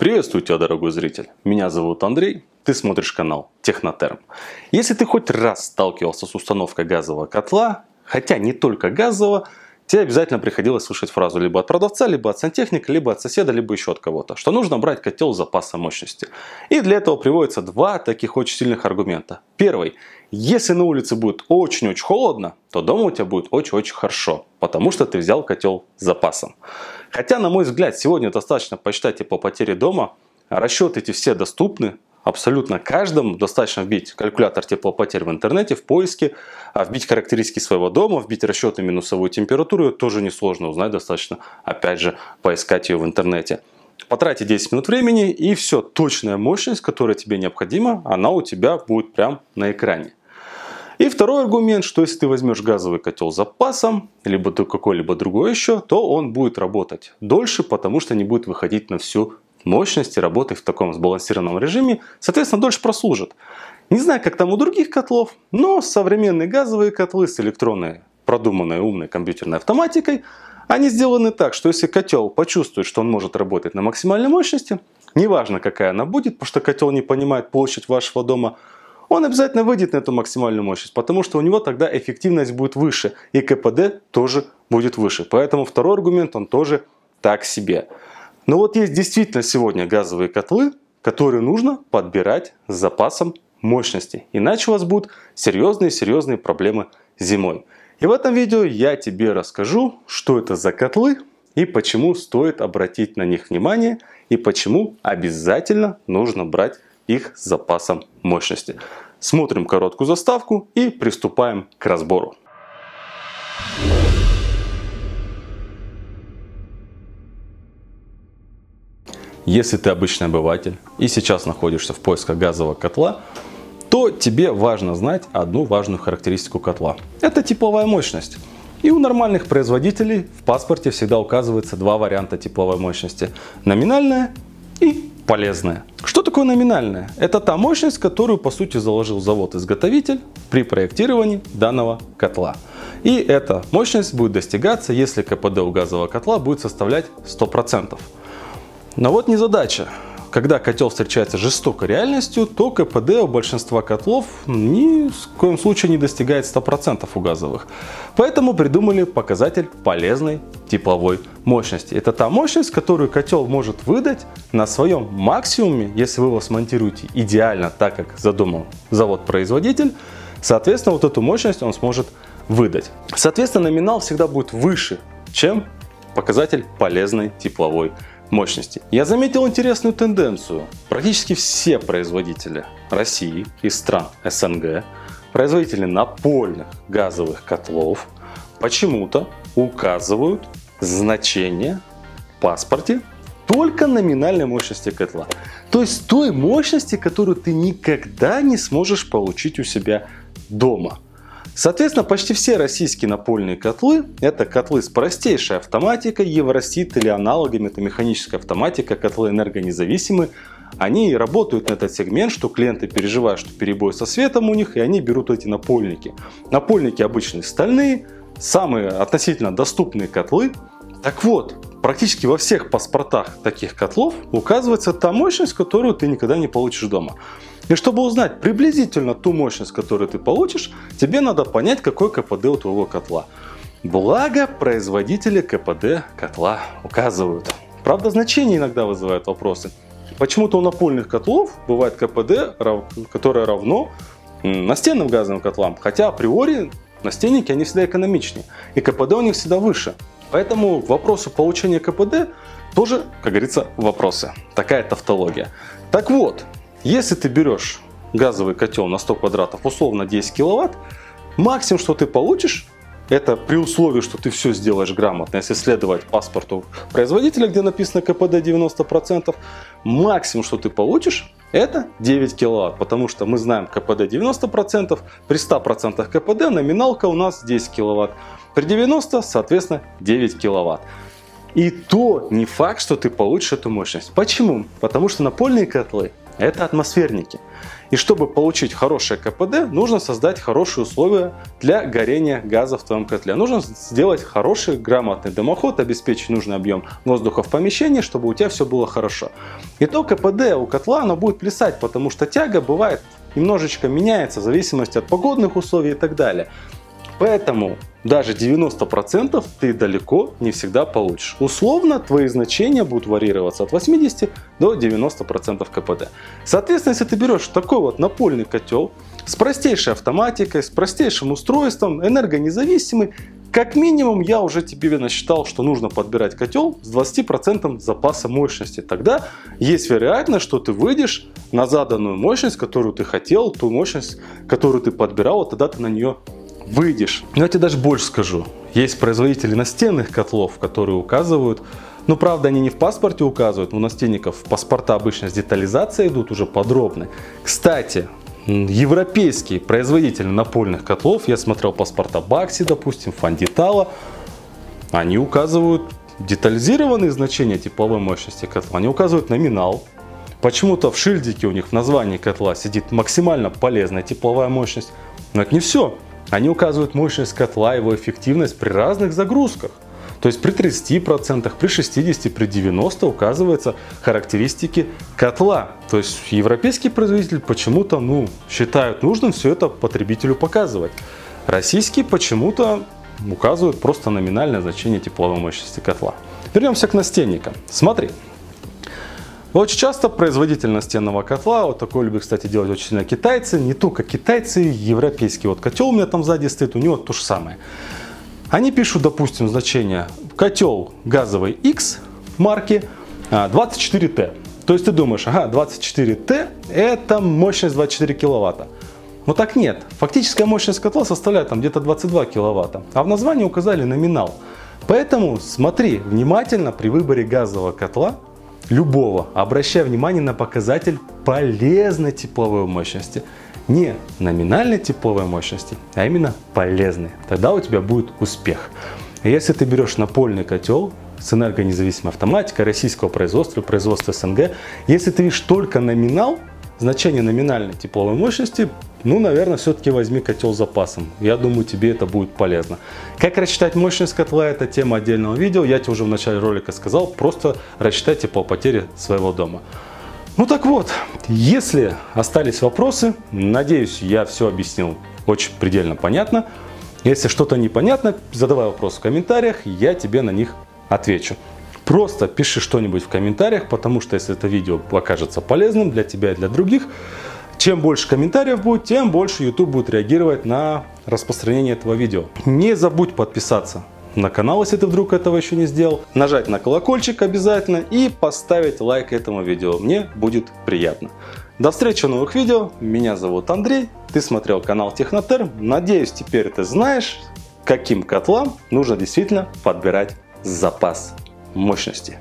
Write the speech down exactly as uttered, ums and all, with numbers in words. Приветствую тебя, дорогой зритель. Меня зовут Андрей, ты смотришь канал Технотерм. Если ты хоть раз сталкивался с установкой газового котла, хотя не только газового, тебе обязательно приходилось слышать фразу либо от продавца, либо от сантехника, либо от соседа, либо еще от кого-то, что нужно брать котел с запаса мощности. И для этого приводятся два таких очень сильных аргумента. Первый. Если на улице будет очень-очень холодно, то дома у тебя будет очень-очень хорошо, потому что ты взял котел с запасом. Хотя, на мой взгляд, сегодня достаточно посчитать и по потере дома. Расчеты эти все доступны абсолютно каждому. Достаточно вбить калькулятор теплопотерь в интернете, в поиске, вбить характеристики своего дома, вбить расчеты минусовую температуру. Тоже несложно узнать, достаточно, опять же, поискать ее в интернете. Потратить десять минут времени, и все, точная мощность, которая тебе необходима, она у тебя будет прямо на экране. И второй аргумент, что если ты возьмешь газовый котел с запасом, либо какой-либо другой еще, то он будет работать дольше, потому что не будет выходить на всю мощность и работать в таком сбалансированном режиме, соответственно, дольше прослужит. Не знаю, как там у других котлов, но современные газовые котлы с электронной, продуманной умной компьютерной автоматикой, они сделаны так, что если котел почувствует, что он может работать на максимальной мощности, неважно какая она будет, потому что котел не понимает площадь вашего дома, он обязательно выйдет на эту максимальную мощность, потому что у него тогда эффективность будет выше, и КПД тоже будет выше. Поэтому второй аргумент, он тоже так себе. Но вот есть действительно сегодня газовые котлы, которые нужно подбирать с запасом мощности. Иначе у вас будут серьезные-серьезные проблемы зимой. И в этом видео я тебе расскажу, что это за котлы и почему стоит обратить на них внимание, и почему обязательно нужно брать их с запасом мощности. Смотрим короткую заставку и приступаем к разбору. Если ты обычный обыватель и сейчас находишься в поисках газового котла, то тебе важно знать одну важную характеристику котла. Это тепловая мощность. И у нормальных производителей в паспорте всегда указывается два варианта тепловой мощности. Номинальная и полезная. Что такое номинальная? Это та мощность, которую по сути заложил завод-изготовитель при проектировании данного котла. И эта мощность будет достигаться, если КПД у газового котла будет составлять сто процентов. Но вот незадача. Когда котел встречается с жестокой реальностью, то КПД у большинства котлов ни в коем случае не достигает ста процентов у газовых. Поэтому придумали показатель полезной тепловой мощности. Это та мощность, которую котел может выдать на своем максимуме, если вы его смонтируете идеально так, как задумал завод-производитель. Соответственно, вот эту мощность он сможет выдать. Соответственно, номинал всегда будет выше, чем показатель полезной тепловой мощности. мощности. Я заметил интересную тенденцию. Практически все производители России и стран СНГ, производители напольных газовых котлов, почему-то указывают значение в паспорте только номинальной мощности котла. То есть той мощности, которую ты никогда не сможешь получить у себя дома. Соответственно, почти все российские напольные котлы – это котлы с простейшей автоматикой, Евросит или аналогами, это механическая автоматика, котлы энергонезависимы. Они работают на этот сегмент, что клиенты переживают, что перебой со светом у них, и они берут эти напольники. Напольники обычные стальные, самые относительно доступные котлы. Так вот, практически во всех паспортах таких котлов указывается та мощность, которую ты никогда не получишь дома. И чтобы узнать приблизительно ту мощность, которую ты получишь, тебе надо понять, какой КПД у твоего котла. Благо, производители КПД котла указывают. Правда, значение иногда вызывает вопросы. Почему-то у напольных котлов бывает КПД, которое равно настенным газовым котлам. Хотя априори настенники, они всегда экономичнее. И КПД у них всегда выше. Поэтому к вопросу получения КПД тоже, как говорится, вопросы. Такая тавтология. Так вот. Если ты берешь газовый котел на сто квадратов, условно десять киловатт, максимум, что ты получишь, это при условии, что ты все сделаешь грамотно, если следовать паспорту производителя, где написано КПД девяносто процентов, максимум, что ты получишь, это девять киловатт, потому что мы знаем КПД девяносто процентов, при ста процентах КПД номиналка у нас десять киловатт, при девяноста, соответственно, девять киловатт. И то не факт, что ты получишь эту мощность. Почему? Потому что напольные котлы Это атмосферники. И чтобы получить хорошее КПД, нужно создать хорошие условия для горения газа в твоем котле. Нужно сделать хороший, грамотный дымоход, обеспечить нужный объем воздуха в помещении, чтобы у тебя все было хорошо. И то КПД у котла оно будет плясать, потому что тяга бывает немножечко меняется в зависимости от погодных условий и так далее. Поэтому даже девяносто процентов ты далеко не всегда получишь. Условно твои значения будут варьироваться от восьмидесяти до девяноста процентов КПД. Соответственно, если ты берешь такой вот напольный котел с простейшей автоматикой, с простейшим устройством, энергонезависимый, как минимум я уже тебе насчитал, что нужно подбирать котел с двадцатью процентами запаса мощности. Тогда есть вероятность, что ты выйдешь на заданную мощность, которую ты хотел, ту мощность, которую ты подбирал, а тогда ты на нее выйдешь. Но я тебе даже больше скажу. Есть производители настенных котлов, которые указывают, ну правда они не в паспорте указывают, но у настенников паспорта обычно с детализацией идут уже подробно. Кстати, европейские производители напольных котлов, я смотрел паспорта Бакси, допустим, Фандитала, они указывают детализированные значения тепловой мощности котла, они указывают номинал. Почему-то в шильдике у них в названии котла сидит максимально полезная тепловая мощность, но это не все. Они указывают мощность котла, его эффективность при разных загрузках. То есть при тридцати процентах, при шестидесяти процентах, при девяноста процентах указываются характеристики котла. То есть европейский производитель почему-то ну, считают нужным все это потребителю показывать. Российские почему-то указывают просто номинальное значение тепловой мощности котла. Вернемся к настенникам. Смотри. Очень часто производитель настенного котла, вот такой любят, кстати, делать очень сильно китайцы, не только китайцы, европейский вот котел у меня там сзади стоит, у него то же самое. Они пишут, допустим, значение котел газовый X марки двадцать четыре тэ. То есть ты думаешь, ага, двадцать четыре тэ это мощность двадцать четыре киловатта. Но так нет, фактическая мощность котла составляет там где-то двадцать два киловатта, а в названии указали номинал. Поэтому смотри внимательно при выборе газового котла, любого, обращая внимание на показатель полезной тепловой мощности. Не номинальной тепловой мощности, а именно полезной. Тогда у тебя будет успех. Если ты берешь напольный котел с энергонезависимой автоматикой российского производства, производства СНГ, если ты видишь только номинал, значение номинальной тепловой мощности, ну, наверное, все-таки возьми котел с запасом. Я думаю, тебе это будет полезно. Как рассчитать мощность котла, это тема отдельного видео. Я тебе уже в начале ролика сказал, просто рассчитайте по потере своего дома. Ну так вот, если остались вопросы, надеюсь, я все объяснил очень предельно понятно. Если что-то непонятно, задавай вопрос в комментариях, я тебе на них отвечу. Просто пиши что-нибудь в комментариях, потому что если это видео окажется полезным для тебя и для других, чем больше комментариев будет, тем больше YouTube будет реагировать на распространение этого видео. Не забудь подписаться на канал, если ты вдруг этого еще не сделал, нажать на колокольчик обязательно и поставить лайк этому видео, мне будет приятно. До встречи в новых видео, меня зовут Андрей, ты смотрел канал Технотерм, надеюсь теперь ты знаешь, каким котлам нужно действительно подбирать запас мощности.